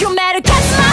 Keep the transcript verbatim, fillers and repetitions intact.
You better catch my